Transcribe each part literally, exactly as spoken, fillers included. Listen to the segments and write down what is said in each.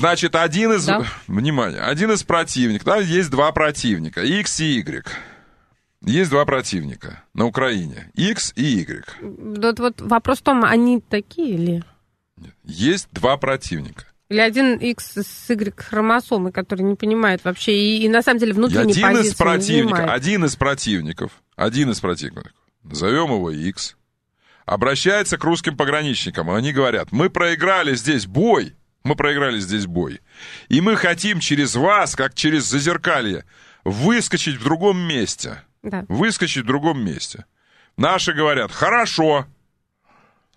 Значит, один из... Да? Внимание. Один из противников. Там есть два противника. X и Y. Есть два противника на Украине. X и Y. Вот, вот вопрос в том, они такие или... Нет. Есть два противника. Или один X с Y хромосомы, который не понимает вообще. И, и на самом деле внутренней позиции не занимает. Один из противников, один из противников, назовем его X, обращается к русским пограничникам. И они говорят, мы проиграли здесь бой, мы проиграли здесь бой, и мы хотим через вас, как через зазеркалье, выскочить в другом месте. Да. Выскочить в другом месте. Наши говорят, хорошо.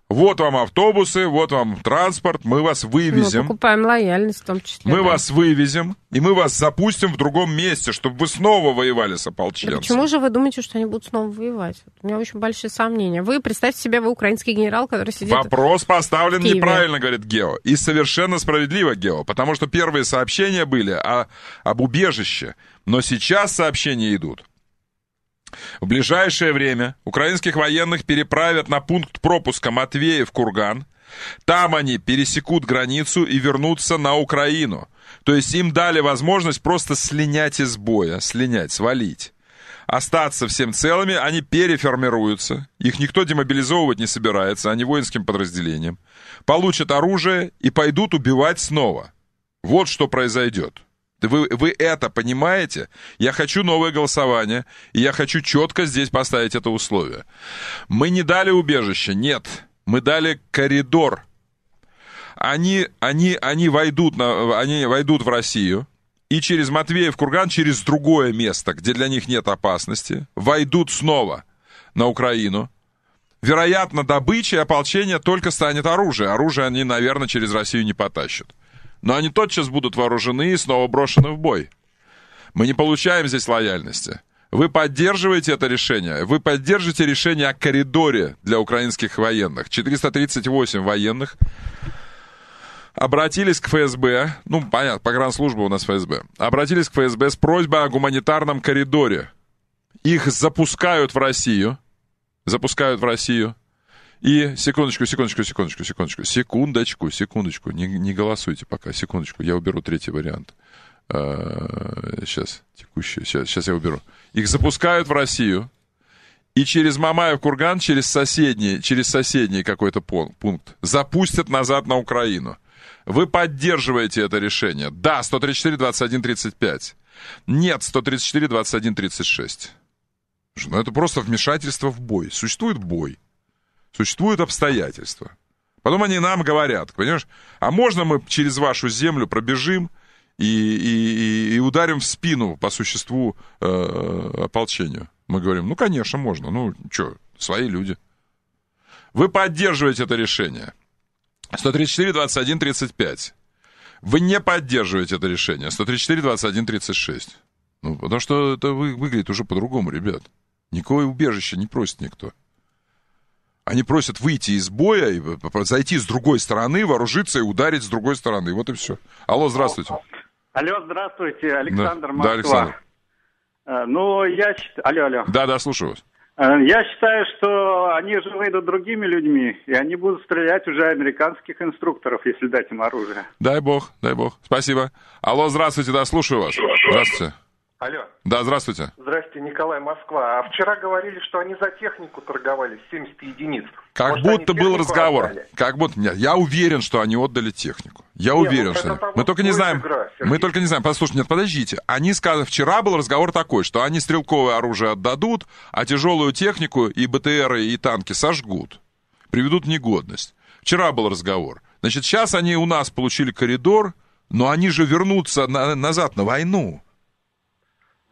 Вот вам автобусы, вот вам транспорт, мы вас вывезем. Мы покупаем лояльность в том числе. Мы да. вас вывезем, и мы вас запустим в другом месте, чтобы вы снова воевали с ополченцами. Почему же вы думаете, что они будут снова воевать? У меня очень большие сомнения. Вы представьте себе, вы украинский генерал, который сидит в Киеве. Вопрос поставлен неправильно, говорит Гео. И совершенно справедливо, Гео, потому что первые сообщения были о, об убежище, но сейчас сообщения идут. В ближайшее время украинских военных переправят на пункт пропуска Матвеев-Курган. Там они пересекут границу и вернутся на Украину. То есть им дали возможность просто слинять из боя, слинять, свалить. Остаться всем целыми, они переформируются. Их никто демобилизовывать не собирается, они воинским подразделением. Получат оружие и пойдут убивать снова. Вот что произойдет. Вы, вы это понимаете? Я хочу новое голосование, и я хочу четко здесь поставить это условие. Мы не дали убежище, нет. Мы дали коридор. Они, они, они, войдут, на, они войдут в Россию, и через Матвеев-Курган, через другое место, где для них нет опасности, войдут снова на Украину. Вероятно, добычей ополчения только станет оружие. Оружие они, наверное, через Россию не потащат. Но они тотчас будут вооружены и снова брошены в бой. Мы не получаем здесь лояльности. Вы поддерживаете это решение? Вы поддержите решение о коридоре для украинских военных. четыреста тридцать восемь военных обратились к ФСБ, ну, понятно, погранслужба у нас ФСБ, обратились к ФСБ с просьбой о гуманитарном коридоре. Их запускают в Россию, запускают в Россию. И, секундочку, секундочку, секундочку, секундочку, секундочку, секундочку, не, не голосуйте пока, секундочку, я уберу третий вариант. А, сейчас, текущий, сейчас, сейчас я уберу. Их запускают в Россию, и через Мамаев-Курган, через соседний, через соседний какой-то пункт запустят назад на Украину. Вы поддерживаете это решение? Да, сто тридцать четыре двадцать один тридцать пять. Нет, сто тридцать четыре двадцать один тридцать шесть. Ну, это просто вмешательство в бой. Существует бой. Существуют обстоятельства. Потом они нам говорят, понимаешь, а можно мы через вашу землю пробежим и, и, и ударим в спину по существу э, ополчению? Мы говорим, ну, конечно, можно. Ну, что, свои люди. Вы поддерживаете это решение. сто тридцать четыре двадцать один тридцать пять. Вы не поддерживаете это решение. сто тридцать четыре двадцать один тридцать шесть. Ну, потому что это выглядит уже по-другому, ребят. Никакое убежище не просит никто. Они просят выйти из боя, и зайти с другой стороны, вооружиться и ударить с другой стороны. Вот и все. Алло, здравствуйте. Алло, здравствуйте, Александр да. Москва. Да, Александр. Ну, я считаю... Алло, алло. Да, да, слушаю вас. Я считаю, что они же выйдут другими людьми, и они будут стрелять уже американских инструкторов, если дать им оружие. Дай бог, дай бог. Спасибо. Алло, здравствуйте, да, слушаю вас. Здравствуйте. Алло. Да, здравствуйте. Здравствуйте, Николай, Москва. А вчера говорили, что они за технику торговали, семьдесят единиц. Как Может, будто был разговор. Отдали? Как будто... Нет, я уверен, что они отдали технику. Я нет, уверен, ну, что... Они... Мы только не знаем... Игра, Мы только не знаем... Послушайте, нет, подождите. Они сказали... Вчера был разговор такой, что они стрелковое оружие отдадут, а тяжелую технику и БТРы, и танки сожгут. Приведут в негодность. Вчера был разговор. Значит, сейчас они у нас получили коридор, но они же вернутся на... назад на войну.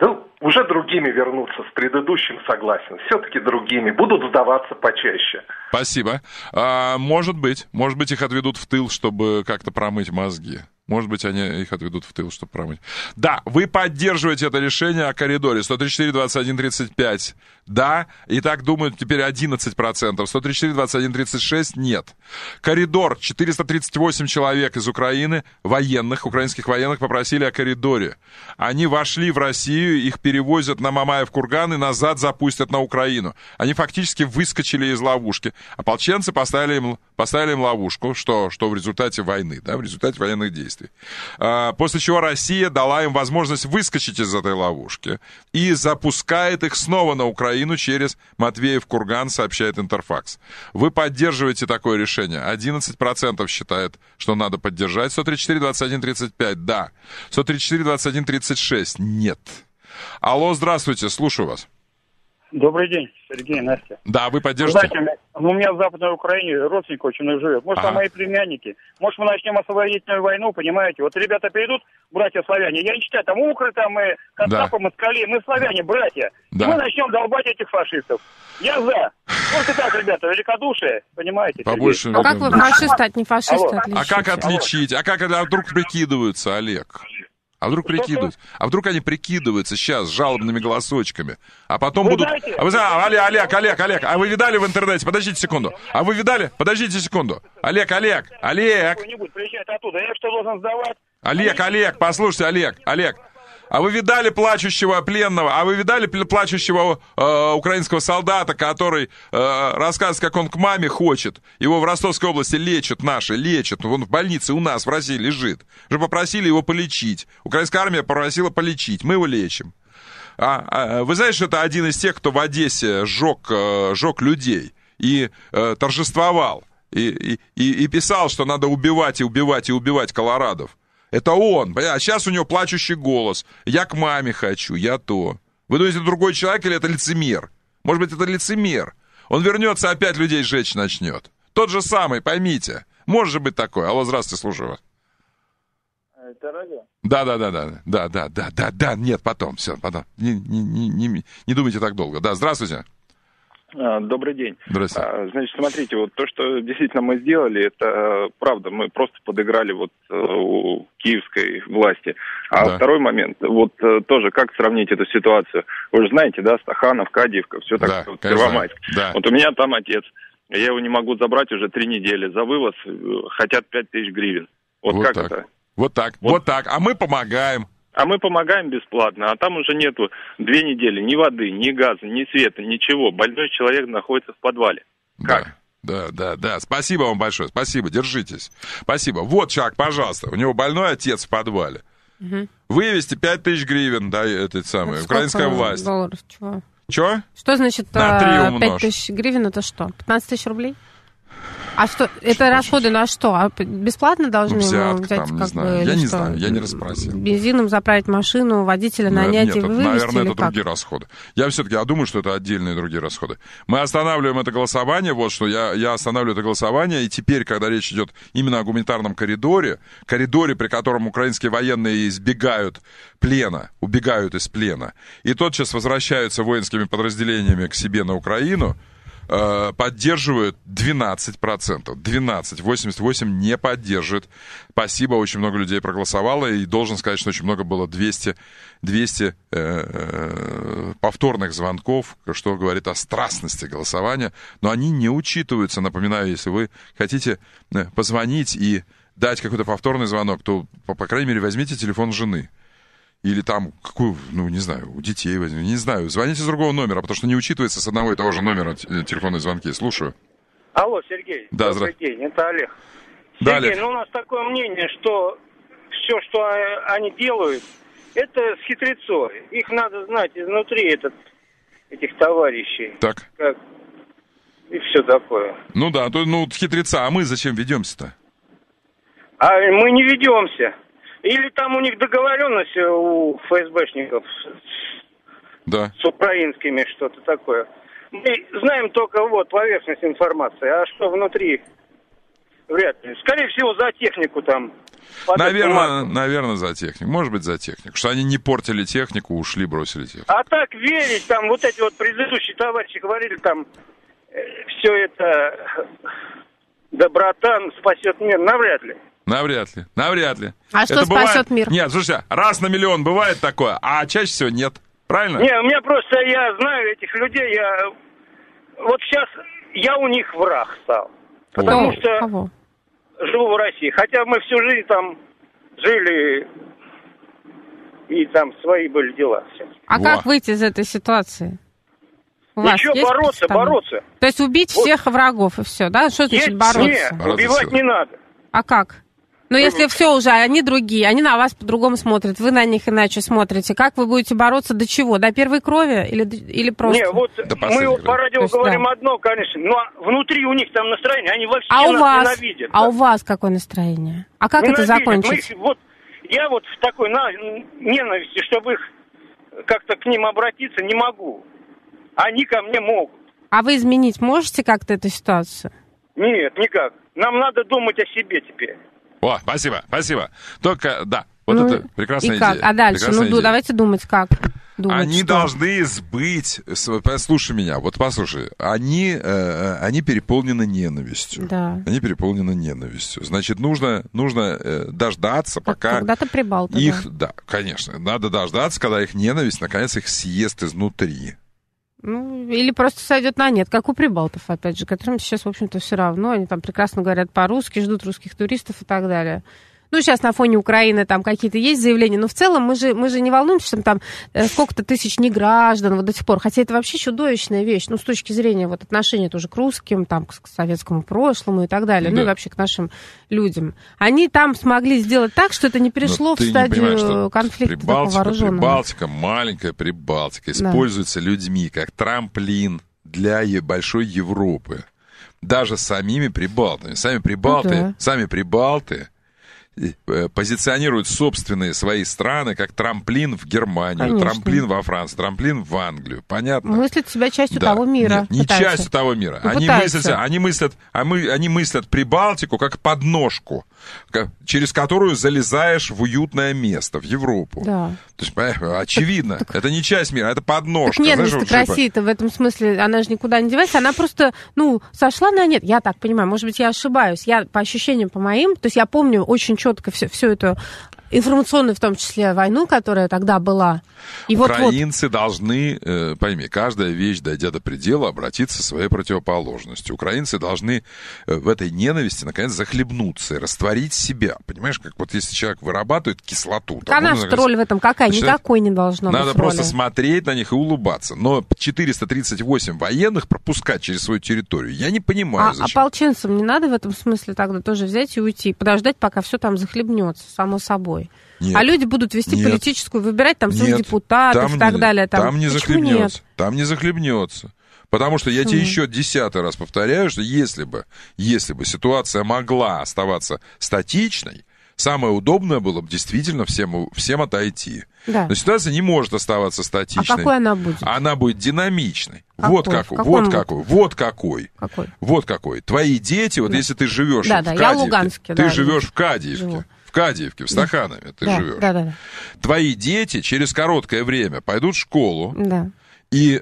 Да уже другими вернутся, с предыдущим согласен. Все-таки другими. Будут сдаваться почаще. Спасибо. А, может быть. Может быть, их отведут в тыл, чтобы как-то промыть мозги. Может быть, они их отведут в тыл, чтобы промыть. Да, вы поддерживаете это решение о коридоре. сто тридцать четыре двадцать один тридцать пять. Да. И так думают теперь одиннадцать процентов. сто тридцать четыре двадцать один тридцать шесть. Нет. Коридор. четыреста тридцать восемь человек из Украины, военных, украинских военных, попросили о коридоре. Они вошли в Россию, их перевозят на Мамаев-Курган и назад запустят на Украину. Они фактически выскочили из ловушки. Ополченцы поставили им, поставили им ловушку, что, что в результате войны, да, в результате военных действий. действий. После чего Россия дала им возможность выскочить из этой ловушки и запускает их снова на Украину через Матвеев-Курган, сообщает Интерфакс. Вы поддерживаете такое решение? одиннадцать процентов считает, что надо поддержать. сто тридцать четыре двадцать один тридцать пять, да. сто тридцать четыре двадцать один тридцать шесть, нет. Алло, здравствуйте, слушаю вас. Добрый день, Сергей, Настя. Да, вы поддержите? Знаете, у меня в Западной Украине родственник очень много живет. Может, ага. там мои племянники. Может, мы начнем освободительную войну, понимаете? Вот ребята перейдут, братья славяне. Я не считаю, там укры, там и кацапы, да. москали. Мы славяне, братья. Да. Мы начнем долбать этих фашистов. Я за. Только так, ребята, великодушие, понимаете, побольше. Сергей. А как вы фашисты от нефашистов отличите? А как отличить? А как а вдруг прикидываются, Олег? А вдруг прикидываются? А вдруг они прикидываются сейчас жалобными голосочками? А потом вы будут... Знаете? А вы знаете, Олег, Олег, Олег, а вы видали в интернете? Подождите секунду. А вы видали? Подождите секунду. Олег, Олег, Олег. Олег, Олег, послушайте, Олег, Олег. А вы видали плачущего пленного? А вы видали плачущего э, украинского солдата, который э, рассказывает, как он к маме хочет? Его в Ростовской области лечат наши, лечат. Он в больнице у нас в России лежит. Уже попросили его полечить. Украинская армия попросила полечить. Мы его лечим. А, а, вы знаете, что это один из тех, кто в Одессе жег, э, жег людей и э, торжествовал. И, и, и писал, что надо убивать и убивать и убивать колорадов. Это он. А сейчас у него плачущий голос. Я к маме хочу, я то. Вы думаете, это другой человек или это лицемер? Может быть, это лицемер. Он вернется, опять людей жечь начнет. Тот же самый, поймите. Может же быть такое. Алло, здравствуйте, слушаю вас. Это радио? Да, да, да, да, да, да, да, да, да. Нет, потом, все, потом. Не, не, не, не думайте так долго. Да, здравствуйте. Добрый день. Здравствуйте. Значит, смотрите, вот то, что действительно мы сделали, это правда, мы просто подыграли вот у киевской власти. А да. Второй момент, вот тоже, как сравнить эту ситуацию? Вы же знаете, да, Стаханов, Кадиевка, все так, да, вот, Первомайск. Да. Вот у меня там отец, я его не могу забрать уже три недели. За вывоз хотят пять тысяч гривен. Вот, вот как так. это? Вот так, вот. вот так. А мы помогаем. А мы помогаем бесплатно, а там уже нету две недели ни воды, ни газа, ни света, ничего. Больной человек находится в подвале. Как? Да, да, да, да. Спасибо вам большое, спасибо, держитесь. Спасибо. Вот человек, пожалуйста, у него больной отец в подвале. Угу. Вывести пять тысяч гривен, да, этот самый, это украинская власть. Долларов, чего? Чего? Что значит пять тысяч гривен, это что, пятнадцать тысяч рублей? А что, это что расходы хочешь? На что? А бесплатно должны ну, взятка, взять? Там, как не бы, я не что? знаю, я не расспросил. Бензином заправить машину, водителя ну, нанять нет, и вывести? Нет, наверное, это как? другие расходы. Я все-таки, я думаю, что это отдельные другие расходы. Мы останавливаем это голосование, вот что, я, я останавливаю это голосование, и теперь, когда речь идет именно о гуманитарном коридоре, коридоре, при котором украинские военные избегают плена, убегают из плена, и тотчас возвращаются воинскими подразделениями к себе на Украину, поддерживают двенадцать процентов. двенадцать, восемьдесят восемь не поддерживает. Спасибо, очень много людей проголосовало, и должен сказать, что очень много было двести, двести э, повторных звонков, что говорит о страстности голосования, но они не учитываются. Напоминаю, если вы хотите позвонить и дать какой-то повторный звонок, то, по, по крайней мере, возьмите телефон жены. Или там, какую, ну, не знаю, у детей возьмите, не знаю, звоните с другого номера, потому что не учитывается с одного и того же номера телефонные звонки. Слушаю. Алло, Сергей. Да, здравствуйте. Добрый день, это Олег. Да, Сергей, Олег. Ну, у нас такое мнение, что все, что они делают, это с хитрецой. Их надо знать изнутри, этот, этих товарищей. Так. Как, и все такое. Ну да, то, ну, хитреца, а мы зачем ведемся-то? А мы не ведемся. Или там у них договоренность у эф эс бэшников да. с украинскими, что-то такое. Мы знаем только вот поверхность информации, а что внутри, вряд ли. Скорее всего, за технику там. Наверное, наверное, за технику. Может быть, за технику. Что они не портили технику, ушли, бросили технику. А так верить, там вот эти вот предыдущие товарищи говорили, там все это доброта спасет мир, навряд ли. Навряд ли, навряд ли. А это что спасет бывает... мир? Нет, слушай, раз на миллион бывает такое, а чаще всего нет, правильно? Нет, у меня просто, я знаю этих людей, я... Вот сейчас я у них враг стал, потому О. что Кого? живу в России. Хотя мы всю жизнь там жили, и там свои были дела. Все. А Во. как выйти из этой ситуации? Ничего, бороться, бороться. То есть убить вот. всех врагов и все, да? Что значит есть? бороться? Нет, бороться убивать силы. не надо. А как? Но если все уже, они другие, они на вас по-другому смотрят, вы на них иначе смотрите. Как вы будете бороться? До чего? До первой крови или, или просто? Не, вот да, мы вот по радио есть, говорим да. одно, конечно, но внутри у них там настроение, они вообще а у нас вас? ненавидят. А да. у вас какое настроение? А как ненавидят. это закончится? Вот, я вот в такой на, ненависти, чтобы их как-то к ним обратиться, не могу. Они ко мне могут. А вы изменить можете как-то эту ситуацию? Нет, никак. Нам надо думать о себе теперь. О, спасибо, спасибо. Только, да, вот ну, это прекрасная и как? идея. А дальше? Прекрасная ну, идея. Давайте думать, как. Думать, они что? должны сбыть... Послушай меня, вот послушай. Они, э, они переполнены ненавистью. Да. Они переполнены ненавистью. Значит, нужно, нужно э, дождаться, пока... Когда-то прибал-то, их, да. да, конечно. Надо дождаться, когда их ненависть, наконец, их съест изнутри. Ну, или просто сойдет на нет, как у прибалтов, опять же, которым сейчас, в общем-то, все равно. Они там прекрасно говорят по-русски, ждут русских туристов и так далее. Ну, сейчас на фоне Украины там какие-то есть заявления, но в целом мы же, мы же не волнуемся, что там сколько-то тысяч неграждан вот до сих пор. Хотя это вообще чудовищная вещь, ну, с точки зрения вот отношения тоже к русским, там, к советскому прошлому и так далее, да. ну, и вообще к нашим людям. Они там смогли сделать так, что это не перешло в стадию конфликта такого вооруженного. Прибалтика, маленькая Прибалтика, используется да. людьми как трамплин для большой Европы. Даже самими прибалтами. Сами прибалты, ну, да. сами прибалты позиционируют собственные свои страны как трамплин в Германию, Конечно. трамплин во Францию, трамплин в Англию. Понятно? Мыслят себя частью да. того мира. Нет, не частью того мира. Ну, они, мыслят, они, мыслят, они мыслят Прибалтику как подножку, через которую залезаешь в уютное место, в Европу. Да. То есть, очевидно, так, это не часть мира, это подножка. Так ненависть к России-то в этом смысле, она же никуда не девается, она просто, ну, сошла на нет. Я так понимаю, может быть, я ошибаюсь. Я по ощущениям, по моим, то есть я помню очень четко всю, всю эту информационную, в том числе, войну, которая тогда была. И украинцы вот-вот... должны, э, пойми, каждая вещь, дойдя до предела, обратиться своей противоположностью. Украинцы должны э, в этой ненависти, наконец, захлебнуться и растворить себя. Понимаешь, как вот если человек вырабатывает кислоту... А наша роль в этом какая? Начинает... Никакой не должно Надо быть. Надо просто смотреть на них и улыбаться. Но четыреста тридцать восемь военных пропускать через свою территорию, я не понимаю, а, зачем. А ополченцам не надо в этом смысле тогда тоже взять и уйти, подождать, пока все там захлебнется, само собой. Нет, а люди будут вести нет, политическую, выбирать там своих депутатов и так не, далее. Там, там не захлебнется. Там не захлебнется. Потому что я mm. тебе еще десятый раз повторяю, что если бы, если бы ситуация могла оставаться статичной, самое удобное было бы действительно всем, всем отойти. Да. Но ситуация не может оставаться статичной. А какой она будет? Она будет динамичной. Какой? Вот, какой, вот, какой, вот какой, вот какой, вот какой. Твои дети, вот да. если ты живешь да, в да, Кадиевке, я Луганске, ты да, живешь в Кадиевке. Живу. В Кадиевке, в Стаханове ты да, живешь. Да, да, да. Твои дети через короткое время пойдут в школу, да. и э,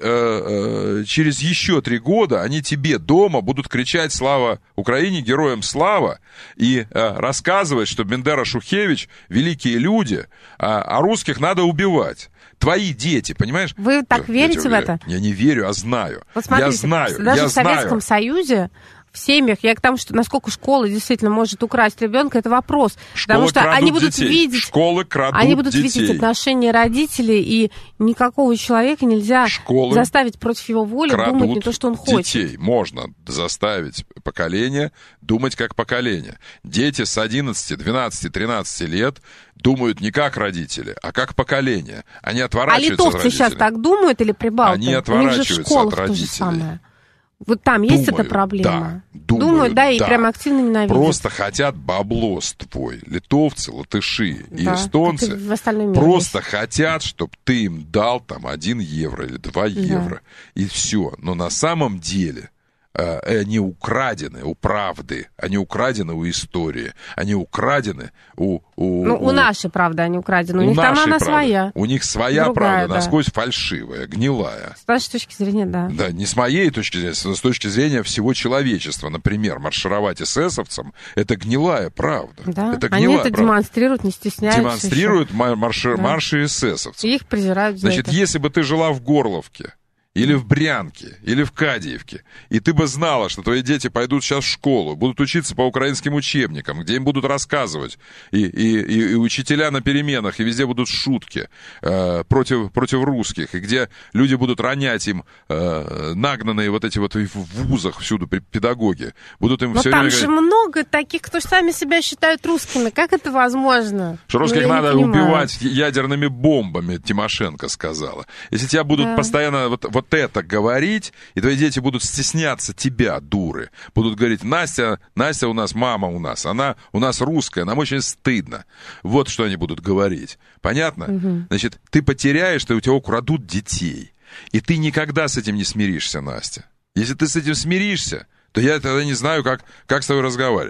э, через еще три года они тебе дома будут кричать «Слава Украине! Героям слава!» и э, рассказывать, что Бендера, Шухевич — великие люди, а, а русских надо убивать. Твои дети, понимаешь? Вы так я, верите я в это? Я не верю, а знаю. Вот смотрите, я знаю, даже я в Советском знаю. Союзе... В семьях, я к тому, что насколько школа действительно может украсть ребенка, это вопрос. Школы потому что они будут детей. видеть, школы крадут они будут детей. видеть отношения родителей, и никакого человека нельзя школы заставить против его воли думать не то, что он детей. хочет. Детей можно заставить поколение думать как поколение. Дети с одиннадцати, двенадцати, тринадцати лет думают не как родители, а как поколение. Они отворачиваются а от родителей. А литовцы сейчас так думают или прибалты? Они отворачиваются от родителей. Вот там думаю, есть эта проблема? Да, думаю, думаю, да, и да. прям активно ненавидят. Просто хотят бабло с твой. Литовцы, латыши и да, эстонцы и просто есть. хотят, чтобы ты им дал там один евро или два да. евро. И все. Но на самом деле э, они украдены у правды, они украдены у истории, они украдены у... у ну, у, у нашей правды они украдены. У, у них там она правды. своя. У них своя другая, правда, да. насквозь фальшивая, гнилая. С нашей точки зрения, да. Да, не с моей точки зрения, а с точки зрения всего человечества. Например, маршировать эсэсовцам — это гнилая правда. Да, это гнилая они это правда. демонстрируют, не стесняются. Демонстрируют марши, да. марши эсэсовцев. И их презирают за Значит, это. Если бы ты жила в Горловке, или в Брянке, или в Кадиевке, и ты бы знала, что твои дети пойдут сейчас в школу, будут учиться по украинским учебникам, где им будут рассказывать, и, и, и, и учителя на переменах, и везде будут шутки э, против, против русских, и где люди будут ронять им э, нагнанные вот эти вот в вузах всюду педагоги. Будут им Но все там время же говорить, много таких, кто сами себя считают русскими. Как это возможно? Что русских ну, надо убивать ядерными бомбами, Тимошенко сказала. Если тебя будут да. постоянно... вот, вот это говорить, и твои дети будут стесняться тебя, дуры. Будут говорить, Настя, Настя у нас, мама у нас, она у нас русская, нам очень стыдно. Вот что они будут говорить. Понятно? Угу. Значит, ты потеряешь, ты, у тебя украдут детей. И ты никогда с этим не смиришься, Настя. Если ты с этим смиришься, то я тогда не знаю, как, как с тобой разговаривать.